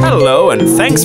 Hello and thanks